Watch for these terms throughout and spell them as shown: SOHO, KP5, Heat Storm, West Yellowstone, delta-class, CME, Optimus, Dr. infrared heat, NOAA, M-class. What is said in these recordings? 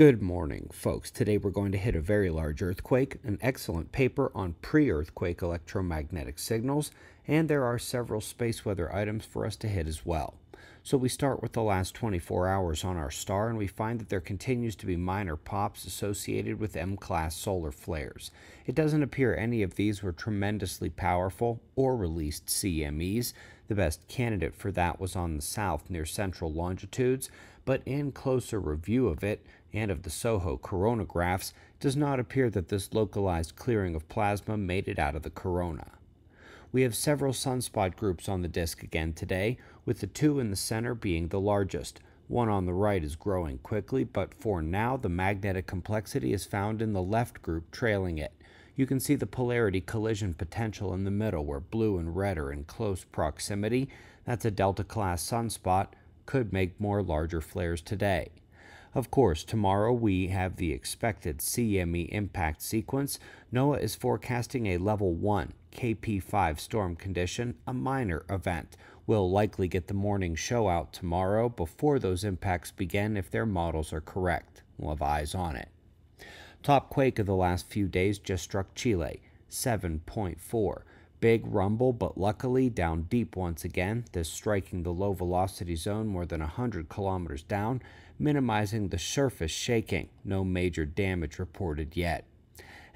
Good morning, folks. Today we're going to hit a very large earthquake, an excellent paper on pre-earthquake electromagnetic signals, and there are several space weather items for us to hit as well. So we start with the last 24 hours on our star, and we find that there continues to be minor pops associated with M-class solar flares. It doesn't appear any of these were tremendously powerful or released CMEs. The best candidate for that was on the south near central longitudes, but in closer review of it, and of the SOHO coronagraphs, does not appear that this localized clearing of plasma made it out of the corona. We have several sunspot groups on the disk again today, with the two in the center being the largest. One on the right is growing quickly, but for now the magnetic complexity is found in the left group trailing it. You can see the polarity collision potential in the middle where blue and red are in close proximity. That's a delta-class sunspot, could make more larger flares today. Of course, tomorrow we have the expected CME impact sequence. NOAA is forecasting a level 1 KP5 storm condition, a minor event. We'll likely get the morning show out tomorrow before those impacts begin if their models are correct. We'll have eyes on it. Top quake of the last few days just struck Chile, 7.4. Big rumble, but luckily down deep once again, this striking the low velocity zone more than 100 kilometers down, minimizing the surface shaking. No major damage reported yet.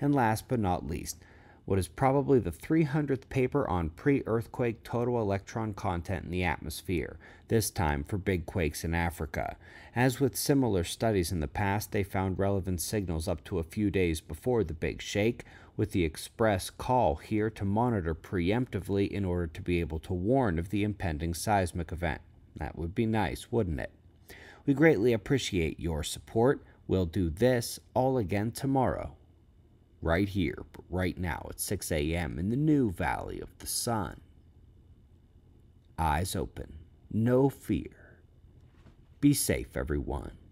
And last but not least, what is probably the 300th paper on pre-earthquake total electron content in the atmosphere, this time for big quakes in Africa. As with similar studies in the past, they found relevant signals up to a few days before the big shake, with the express call here to monitor preemptively in order to be able to warn of the impending seismic event. That would be nice, wouldn't it? We greatly appreciate your support. We'll do this all again tomorrow. Right here, but right now at 6 a.m. in the new Valley of the Sun. Eyes open, no fear. Be safe, everyone.